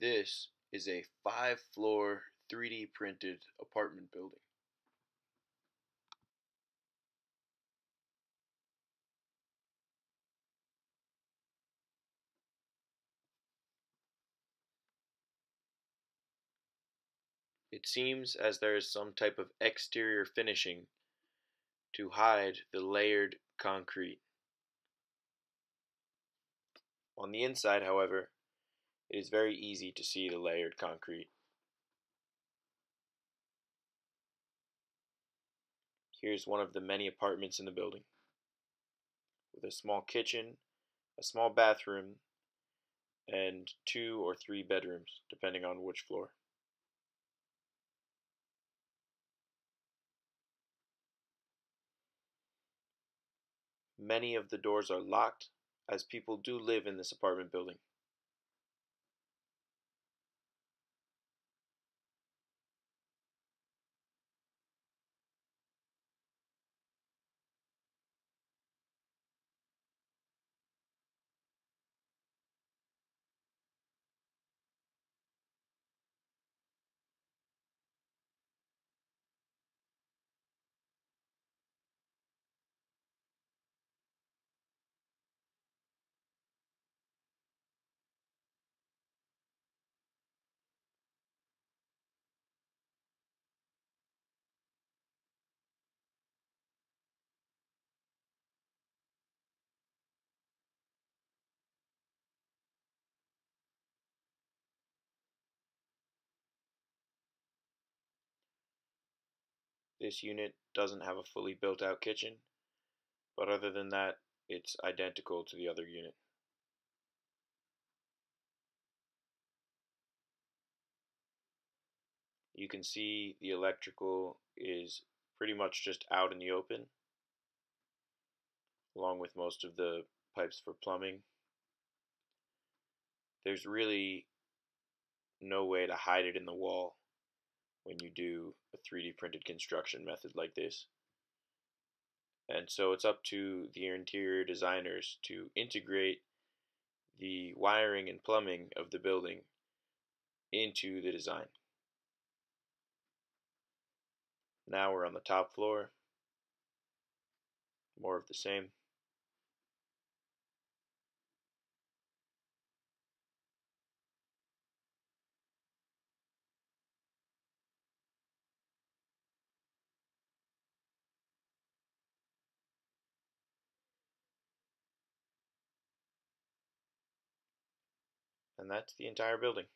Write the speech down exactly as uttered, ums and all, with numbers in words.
This is a five-floor three D printed apartment building. It seems as there is some type of exterior finishing to hide the layered concrete. On the inside, however, it is very easy to see the layered concrete. Here's one of the many apartments in the building, with a small kitchen, a small bathroom, and two or three bedrooms, depending on which floor. Many of the doors are locked, as people do live in this apartment building. This unit doesn't have a fully built-out kitchen, but other than that, it's identical to the other unit. You can see the electrical is pretty much just out in the open, along with most of the pipes for plumbing. There's really no way to hide it in the wall when you do a three D printed construction method like this. And so it's up to the interior designers to integrate the wiring and plumbing of the building into the design. Now we're on the top floor. More of the same. And that's the entire building.